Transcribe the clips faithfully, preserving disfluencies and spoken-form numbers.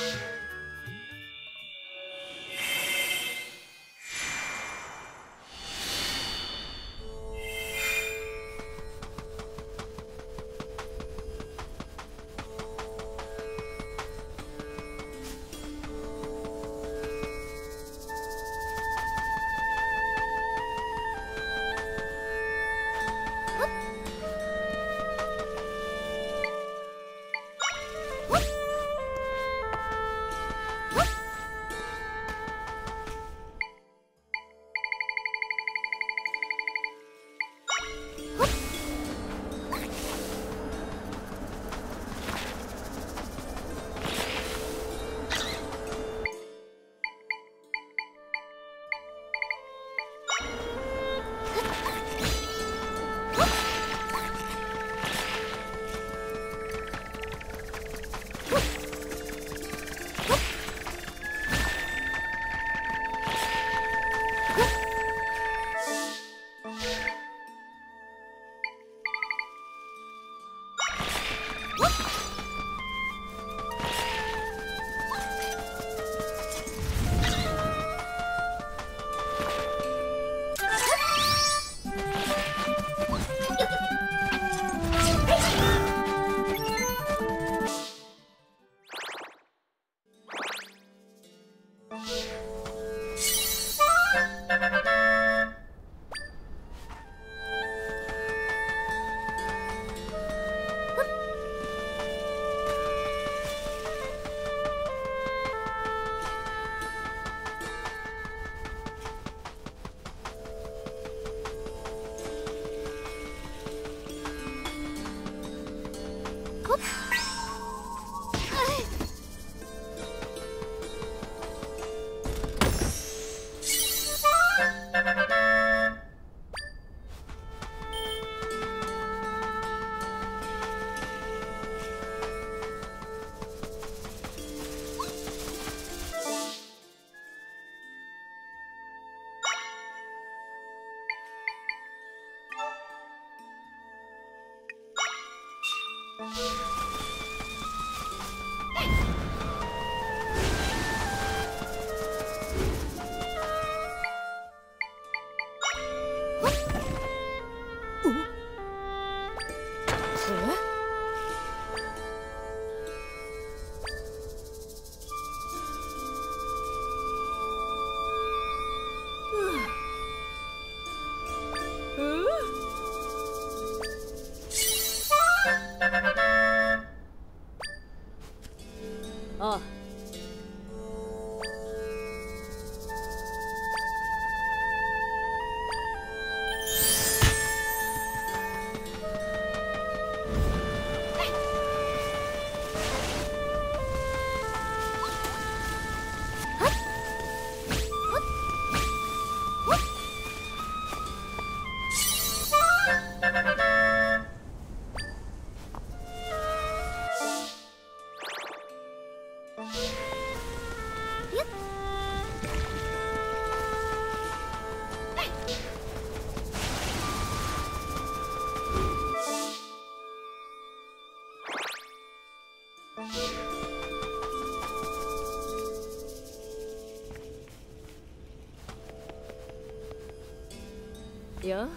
Yeah. あ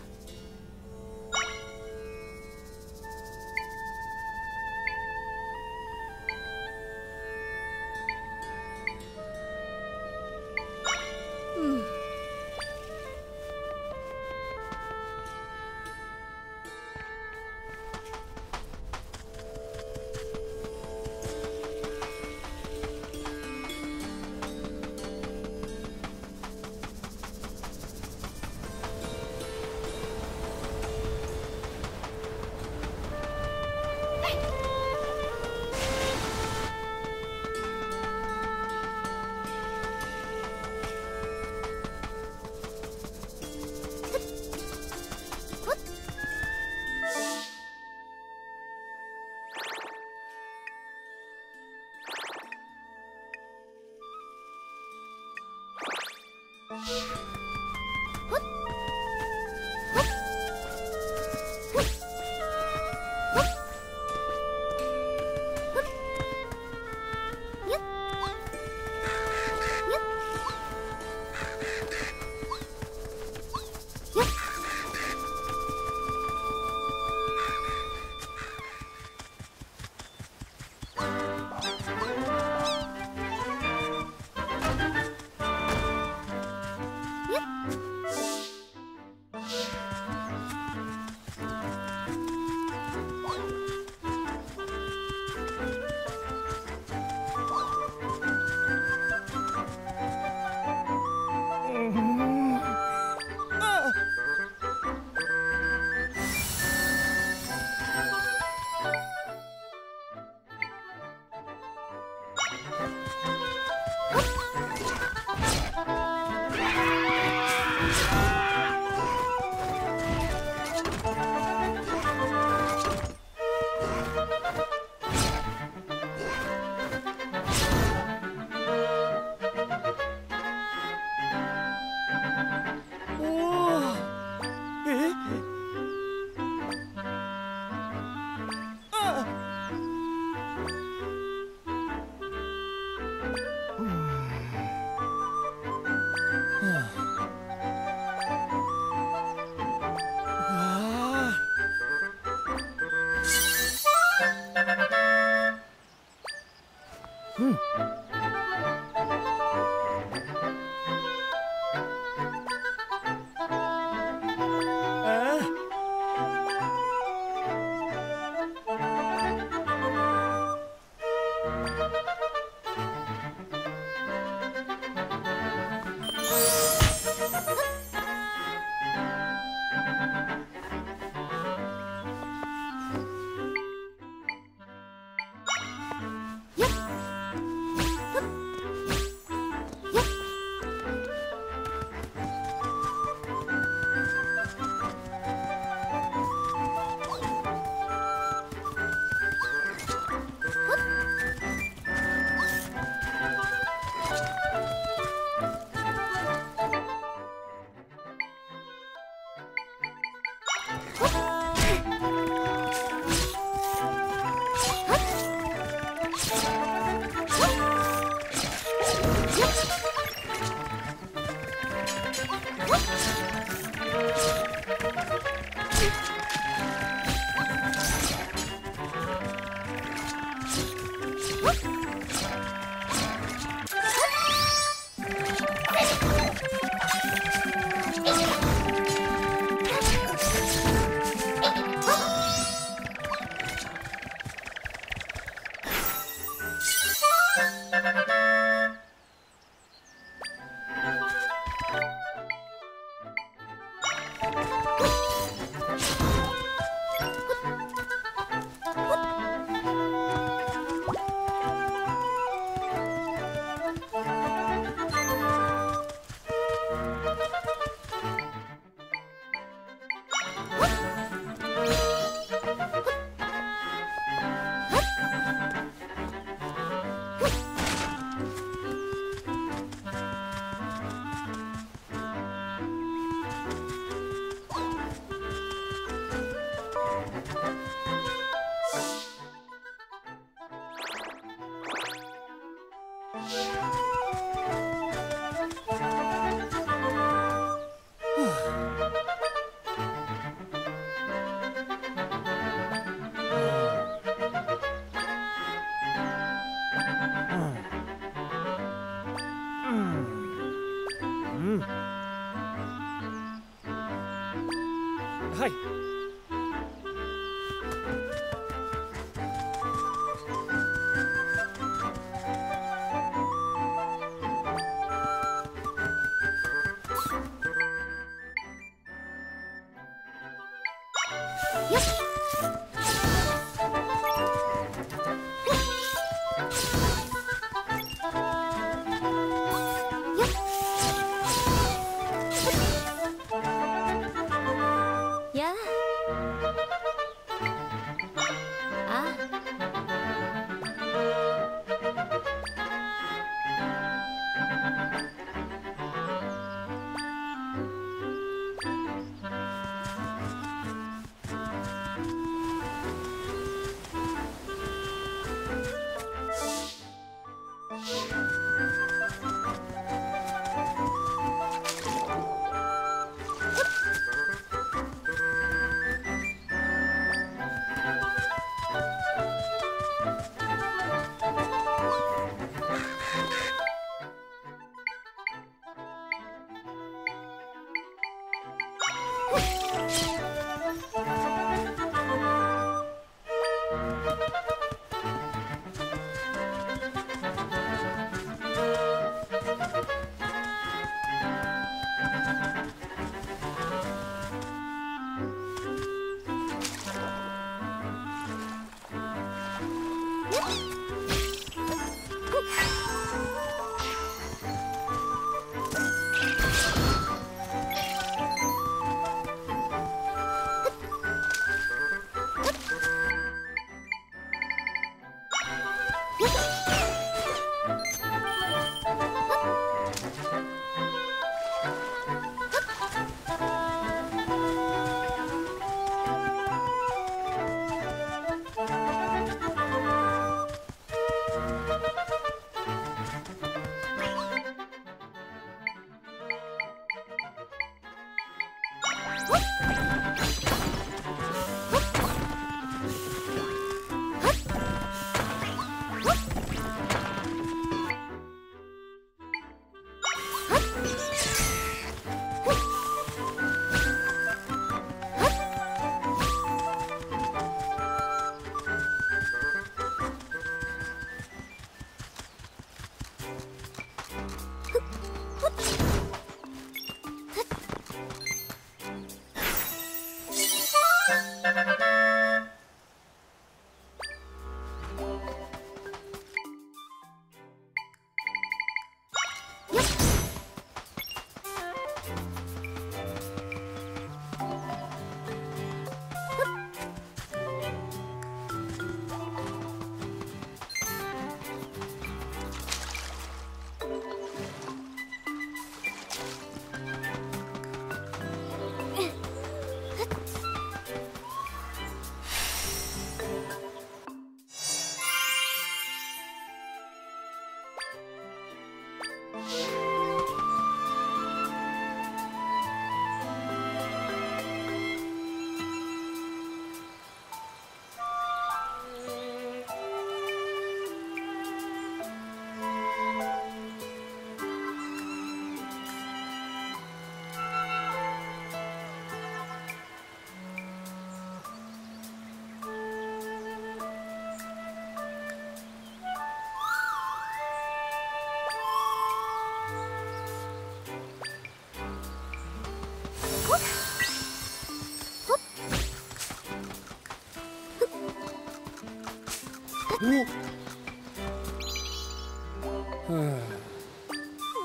お。うん。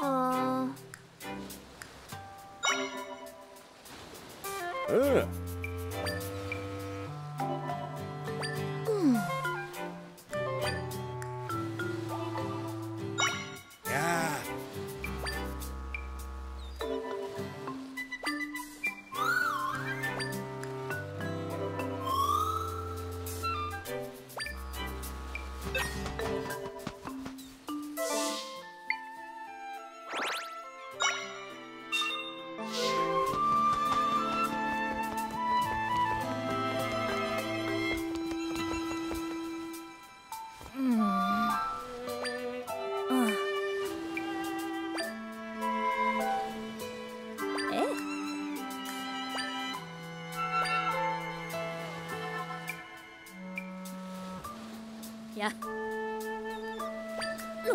ああ。うん。 呀，嗯，哎。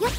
よっ。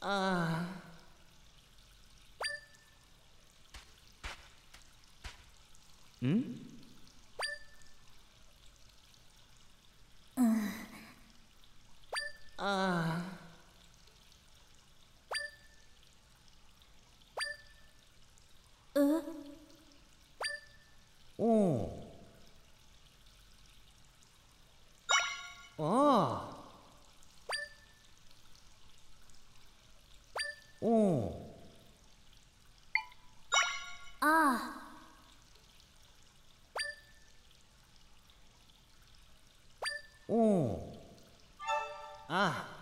啊。嗯？おう、ああ。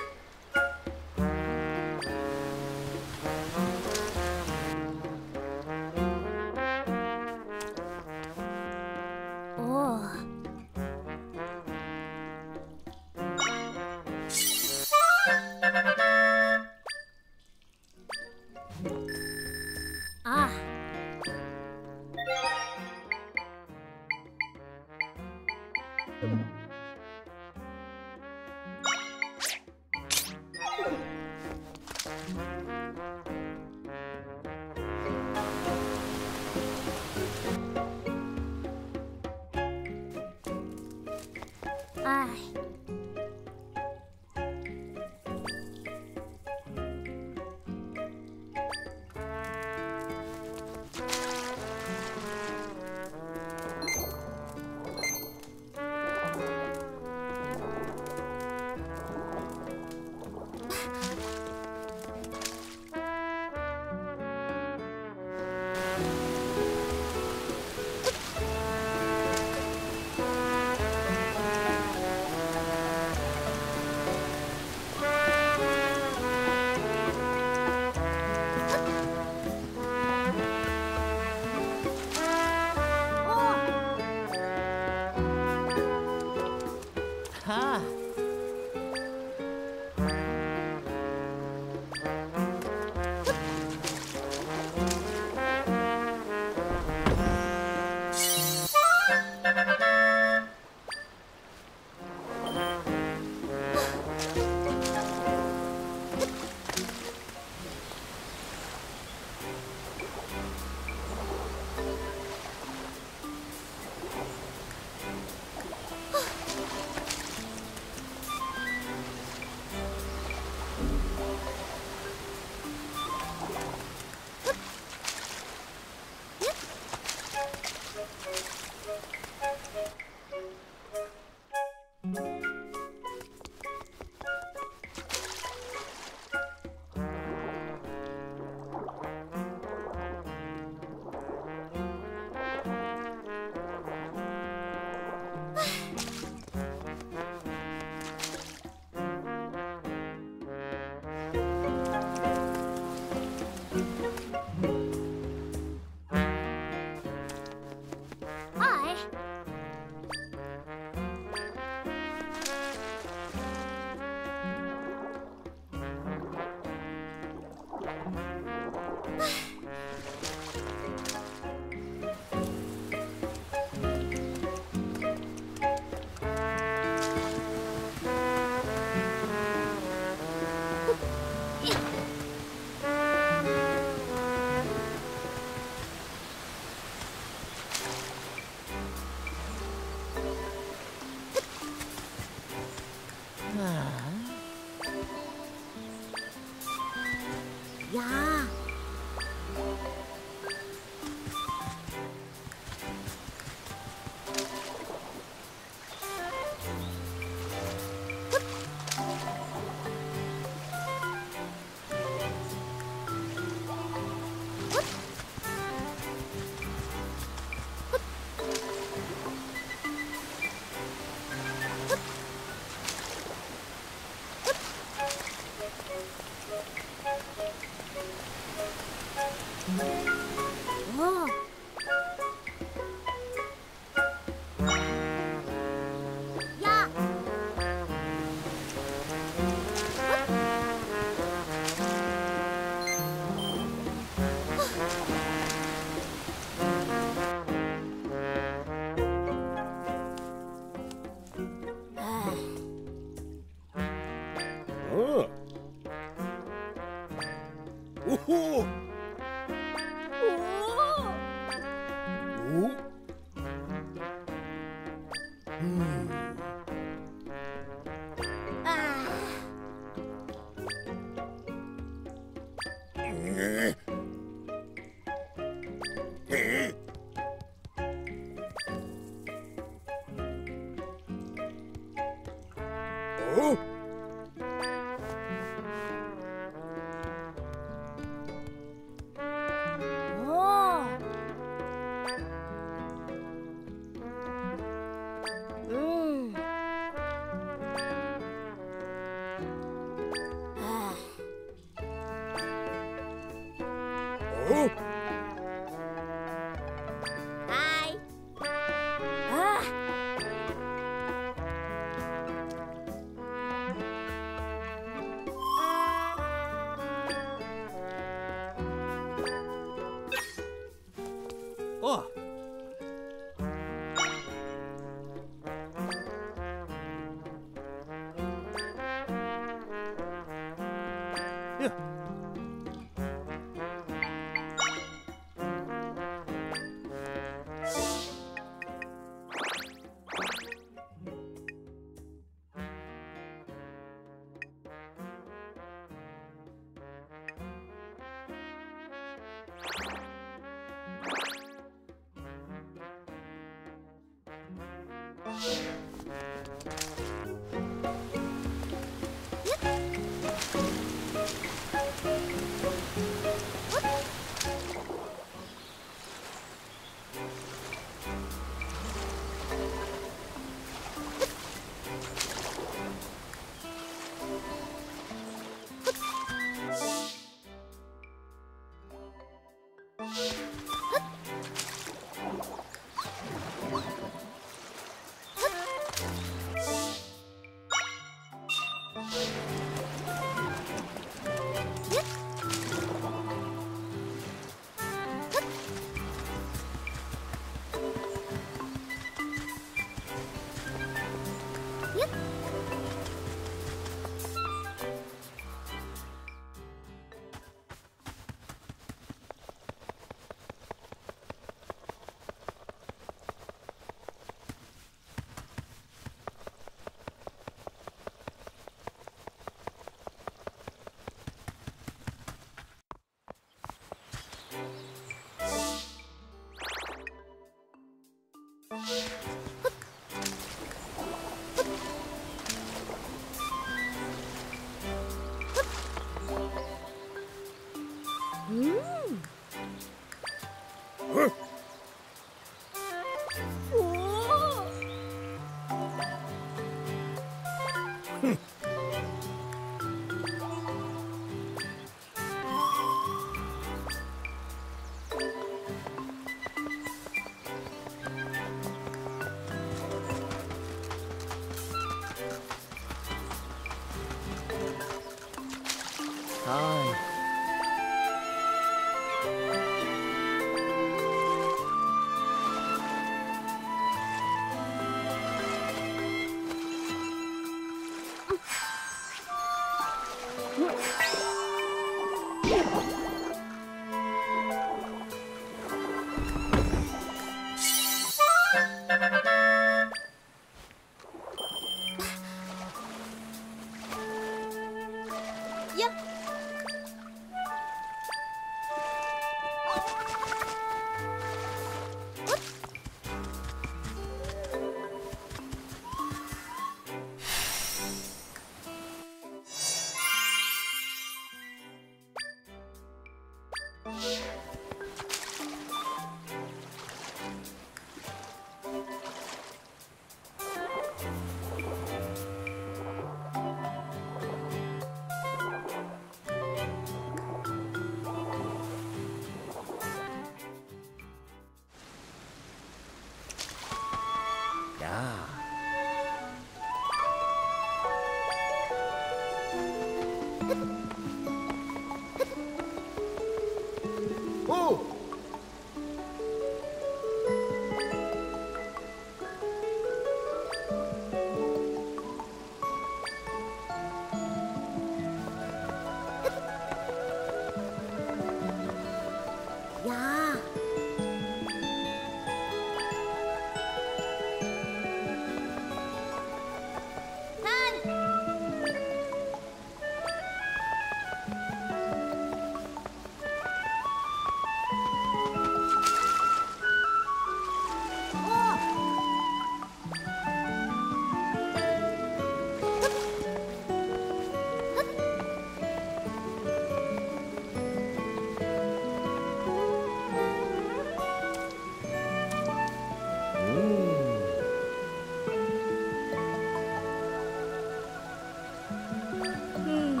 Hmm.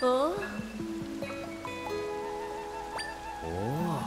Oh. Oh.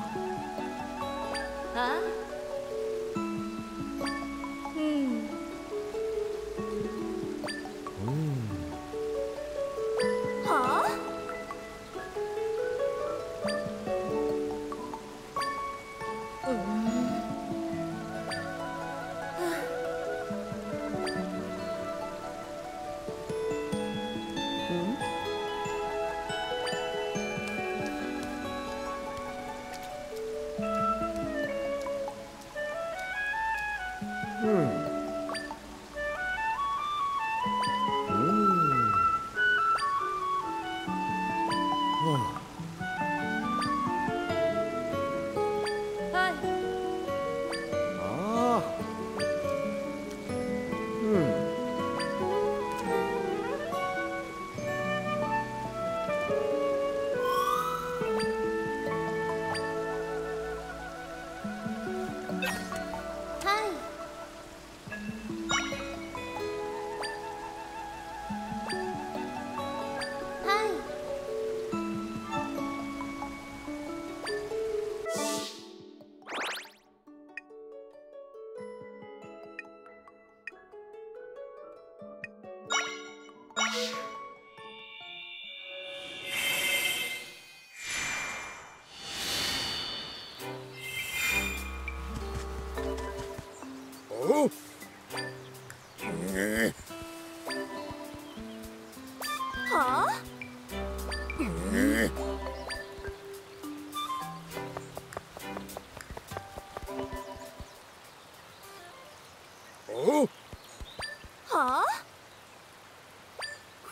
Huh?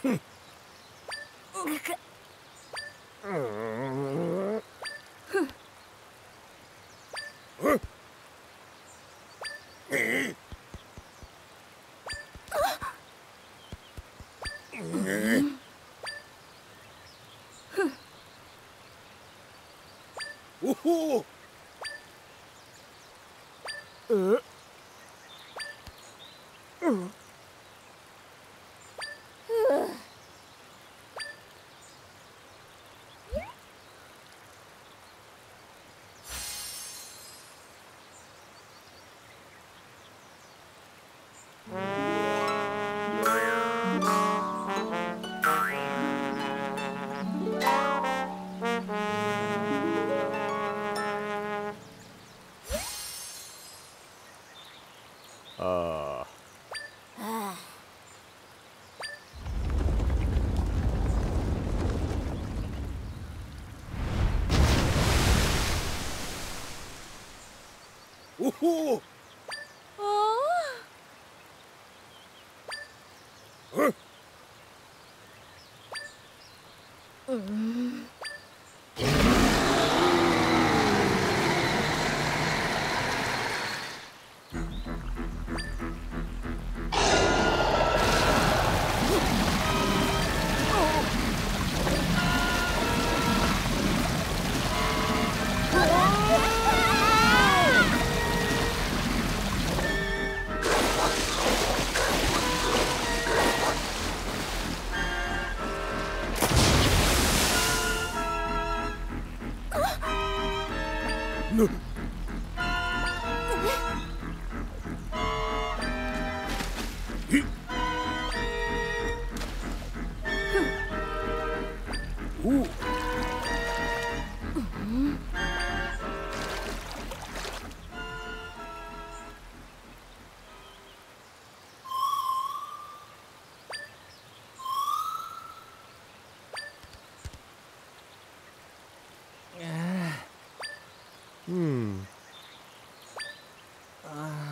Hmm. Hmm. Huh? Hmm. Oh! Huh? Oh! Huh? Oh! Uh. Uh. Uh. Ah. Woohoo! Oh. Huh? Mm. No. Ooh. Hmm. Ah. Uh.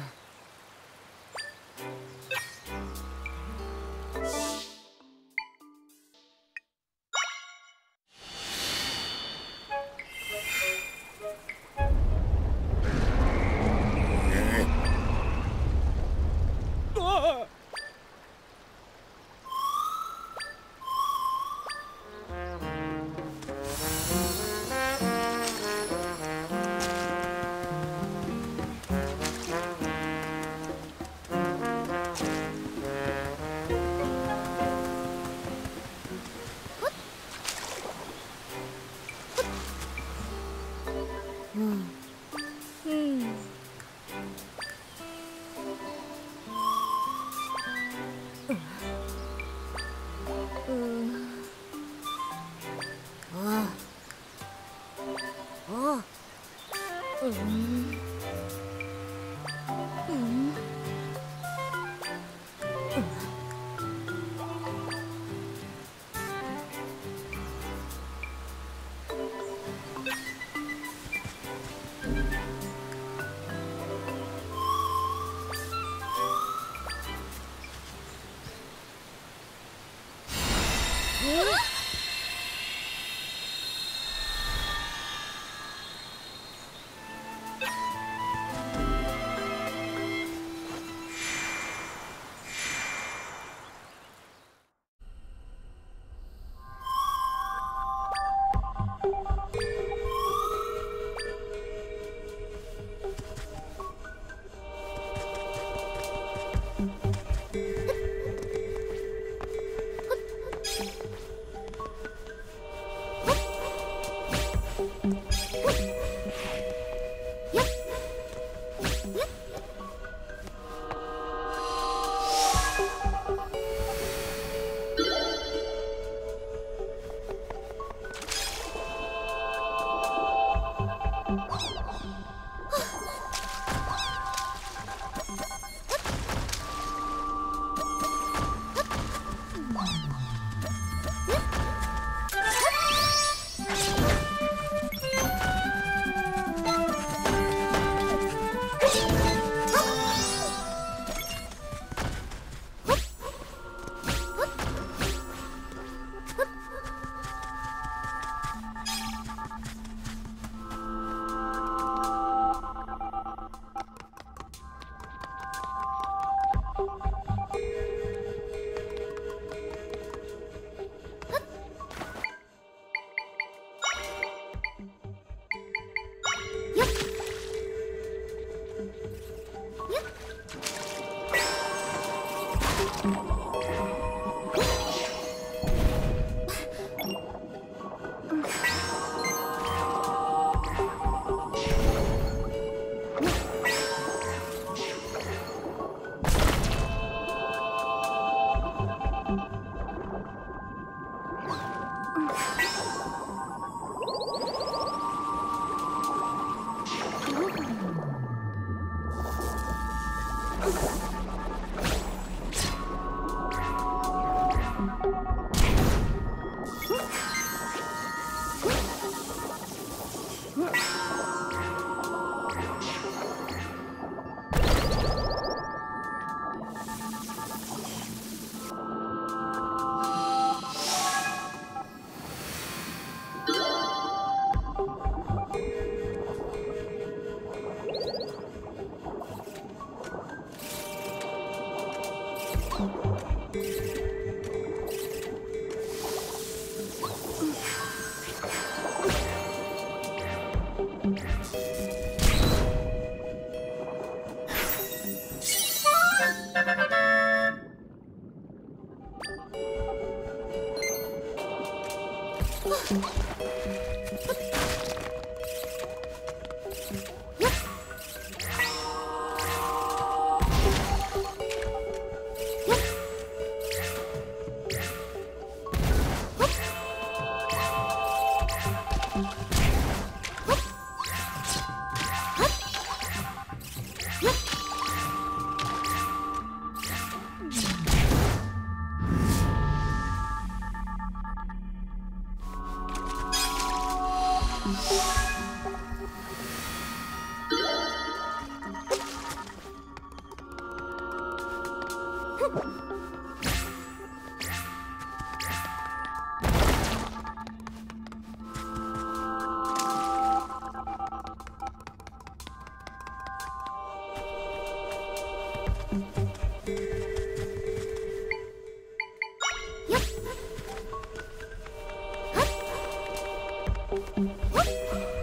What?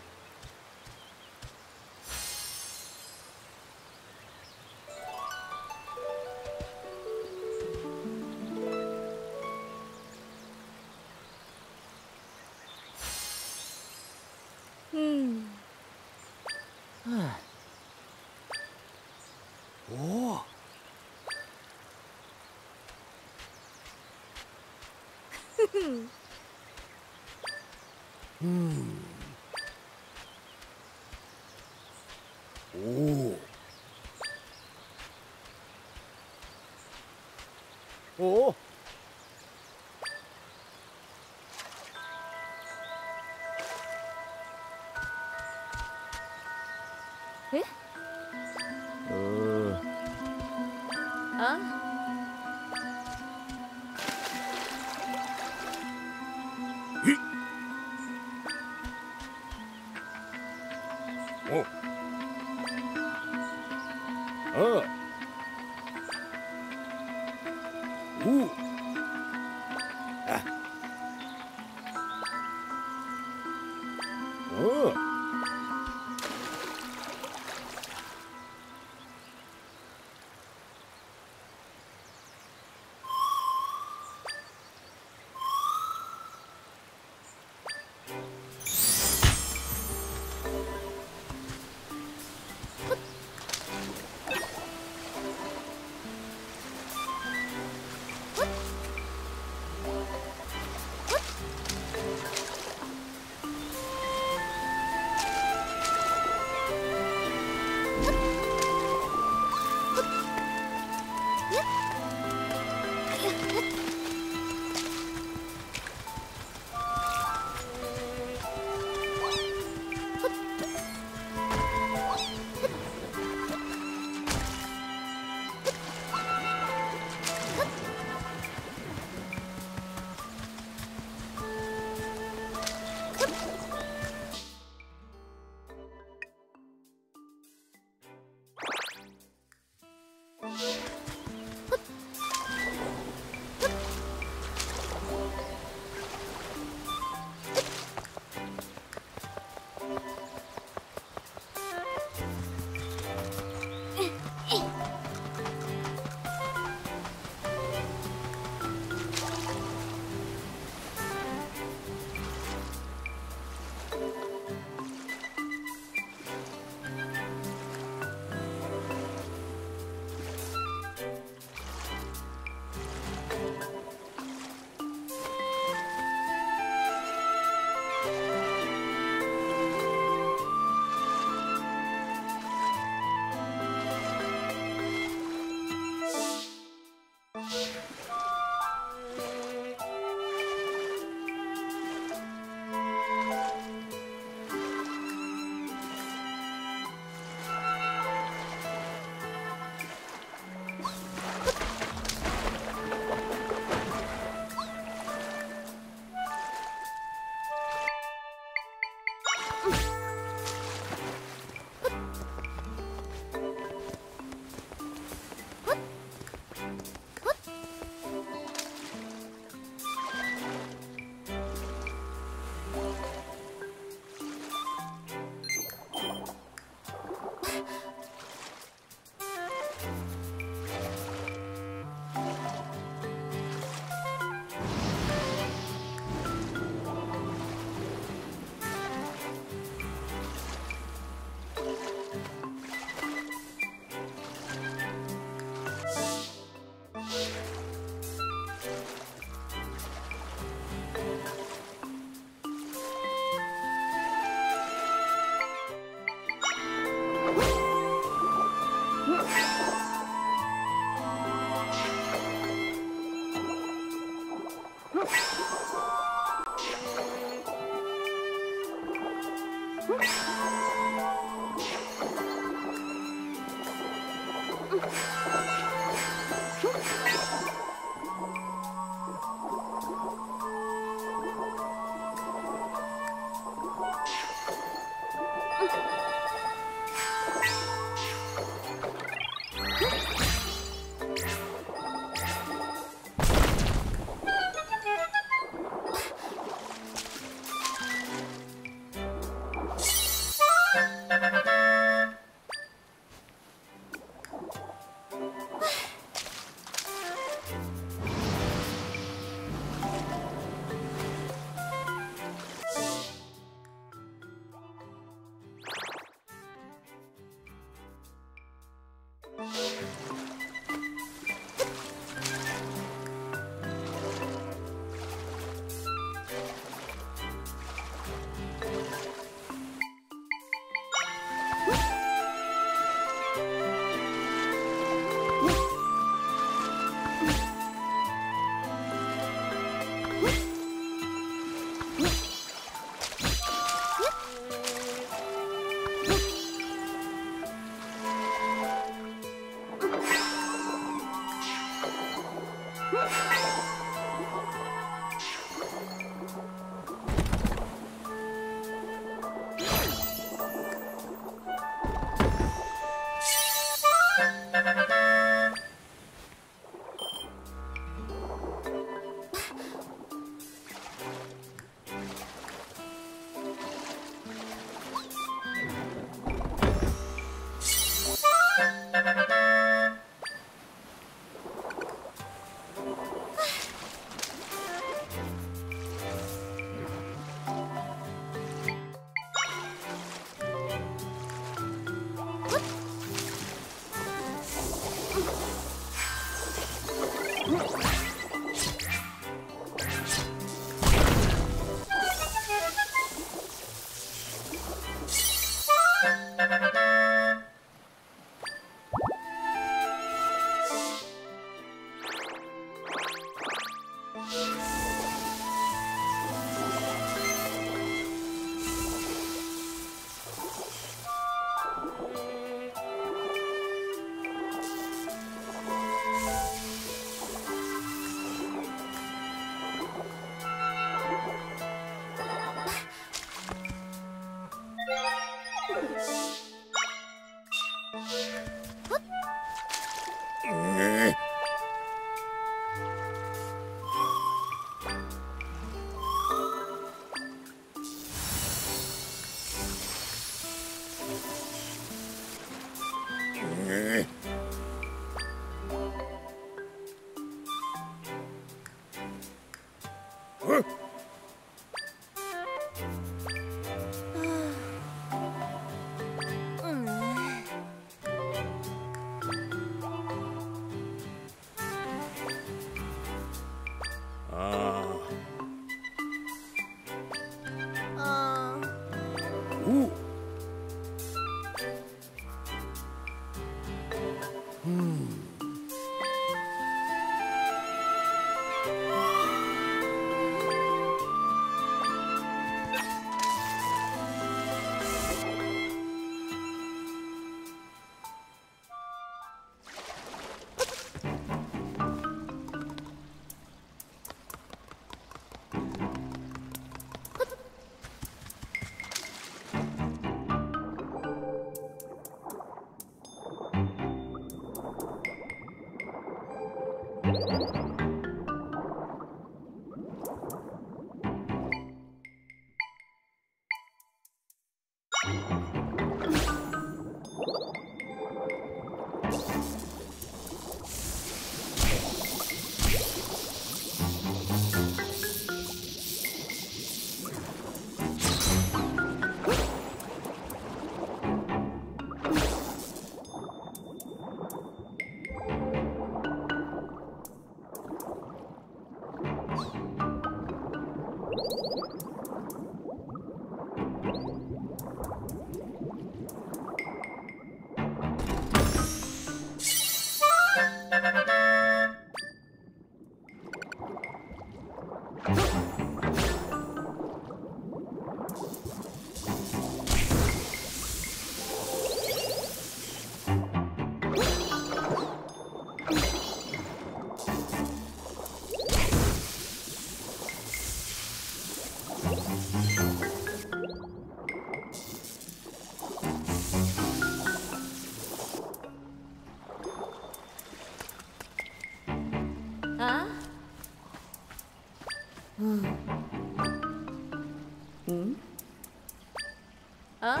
Huh?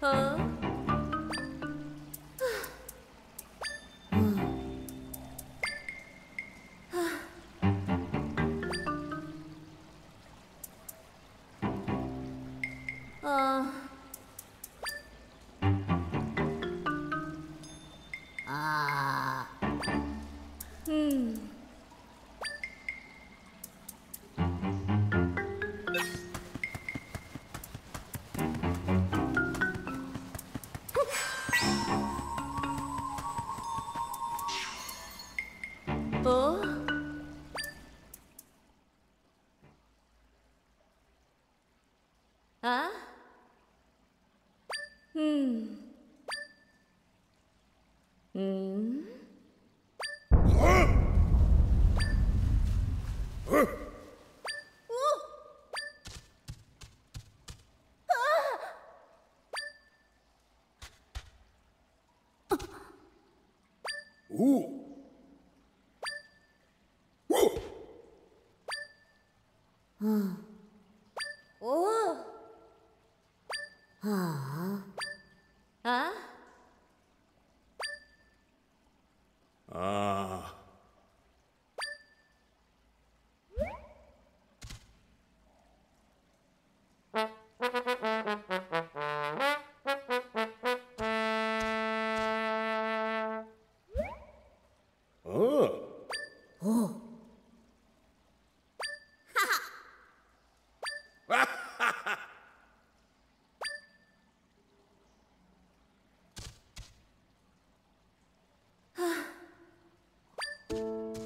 Huh? Ooh. Ooh. Huh. Oh. Huh. Huh?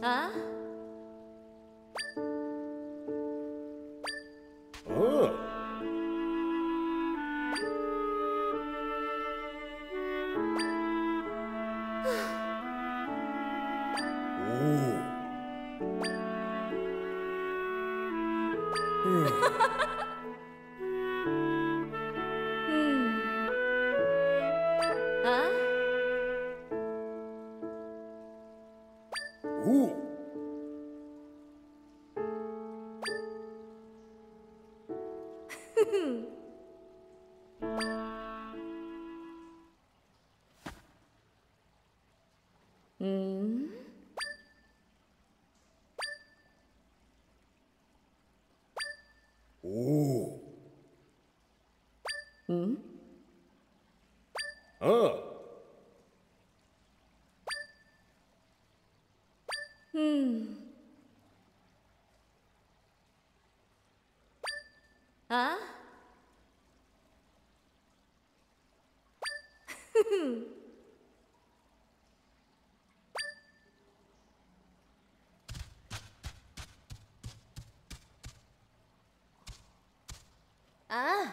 Ah. Huh? Ah.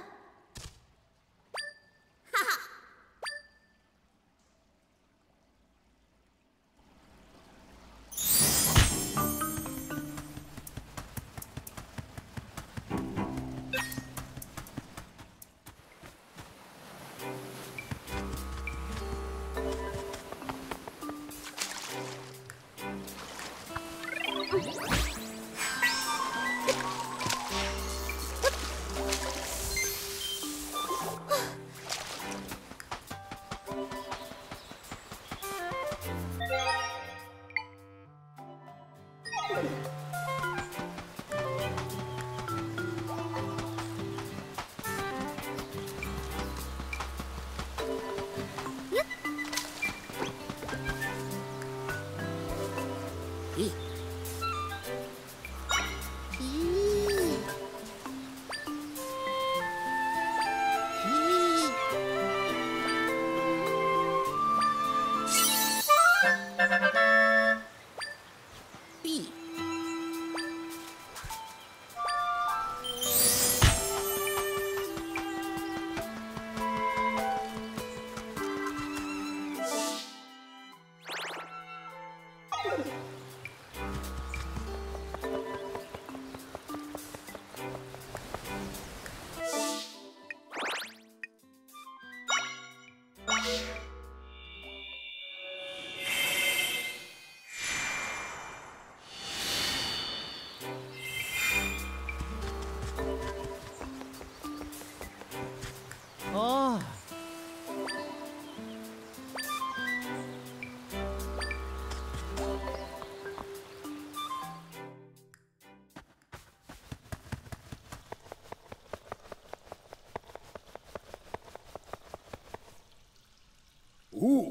嗯。 Huh?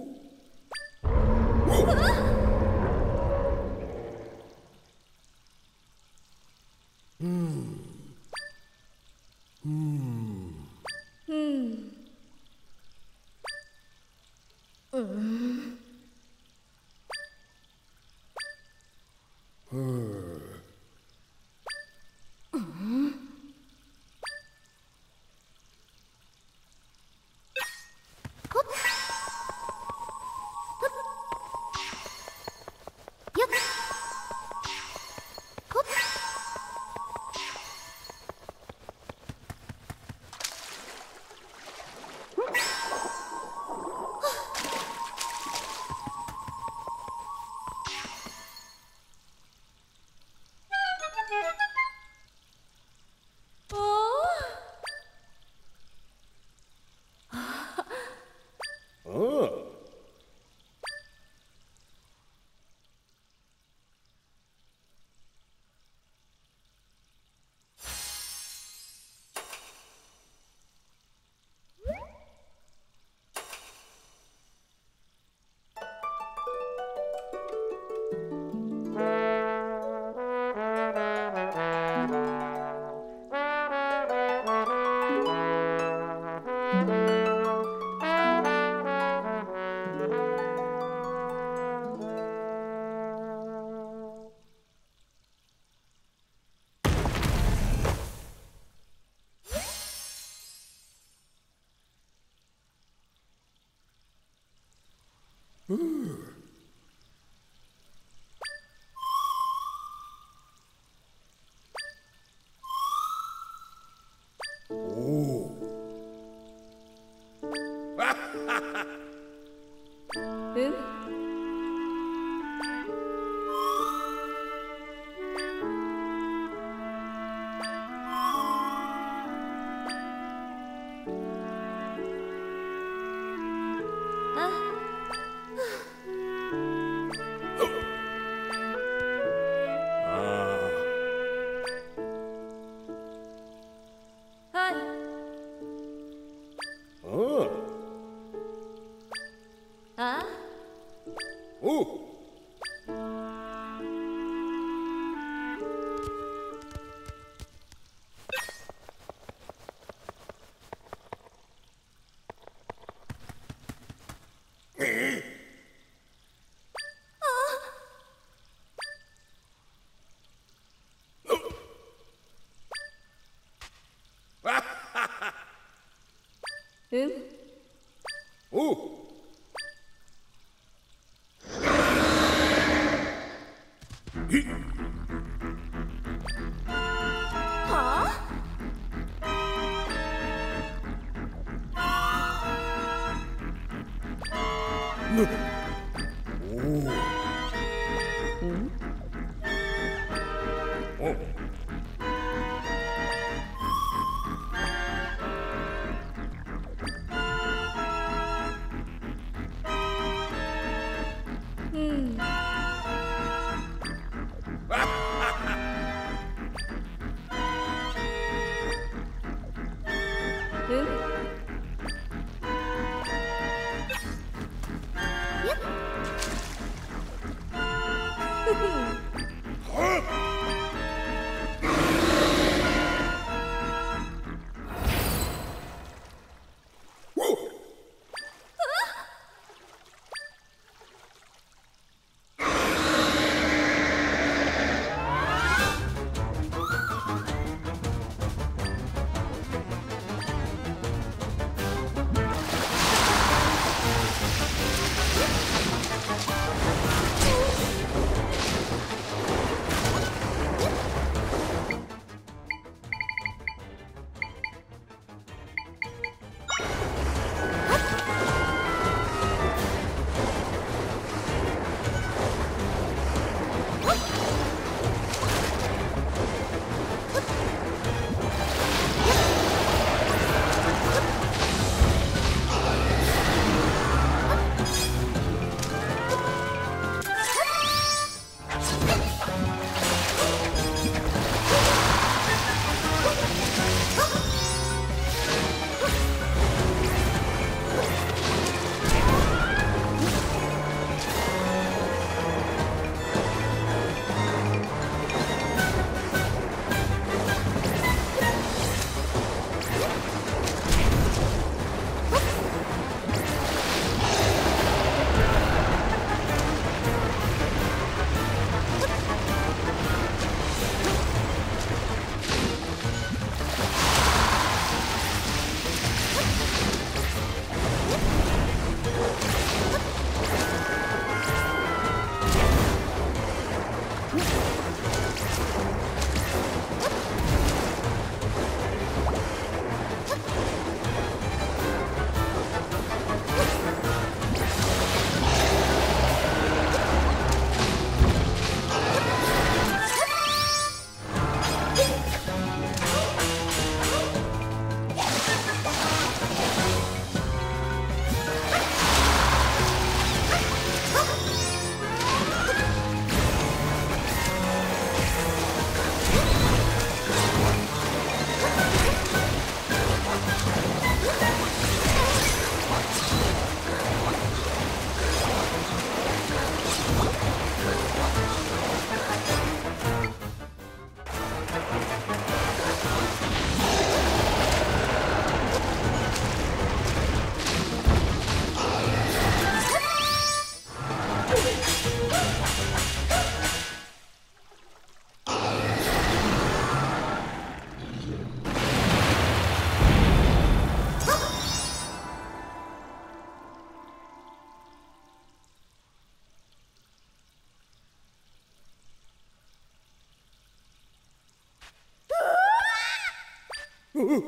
Uh.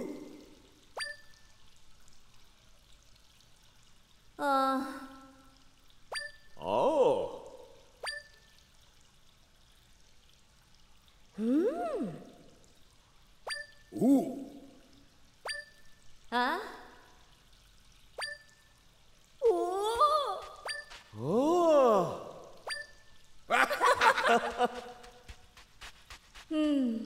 Oh. Hmm. Ooh. Huh? Oh. Oh. Hmm.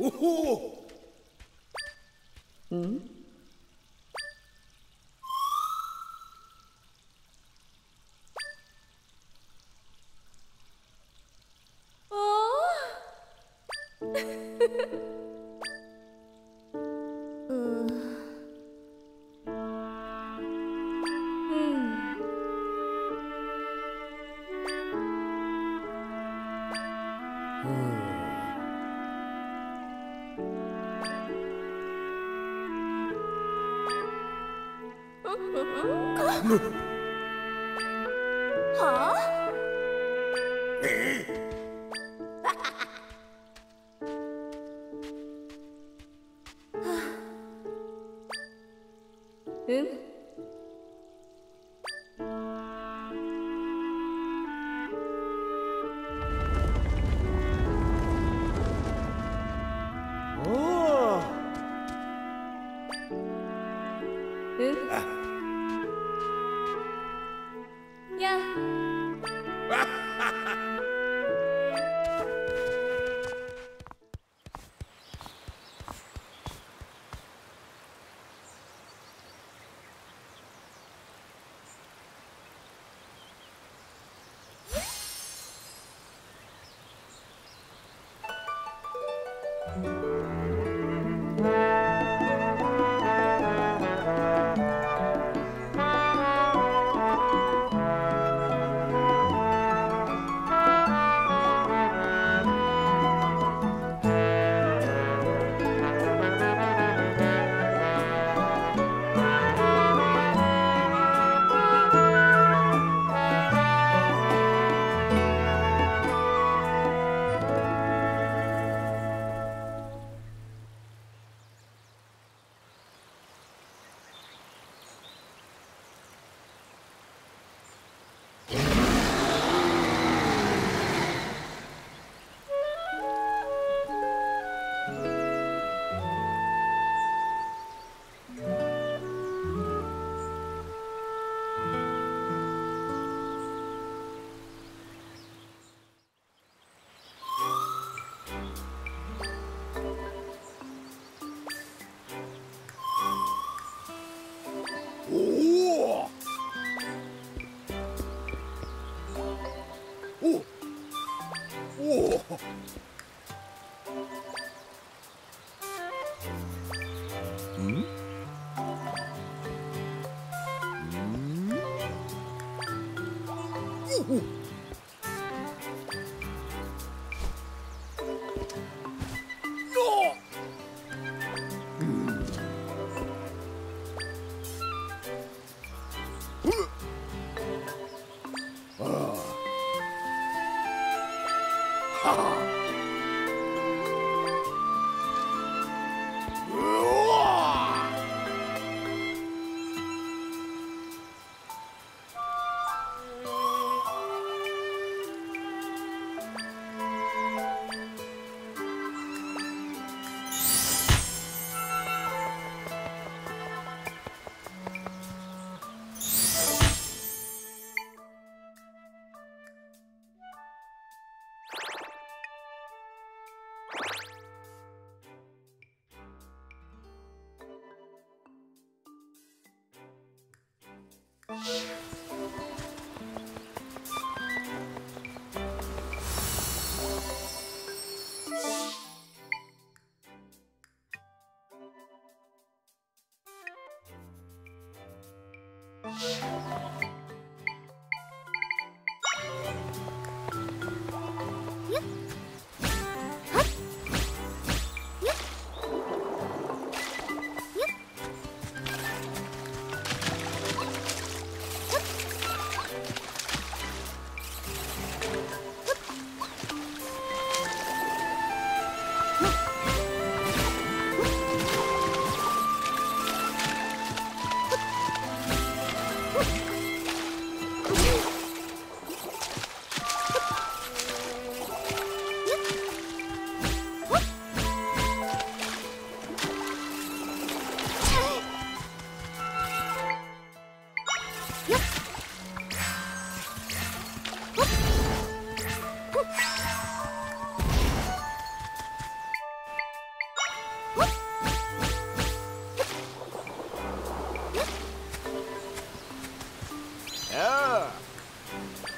おほう。ん？おお。うん。うん。はあ？ええ。うん？Yeah.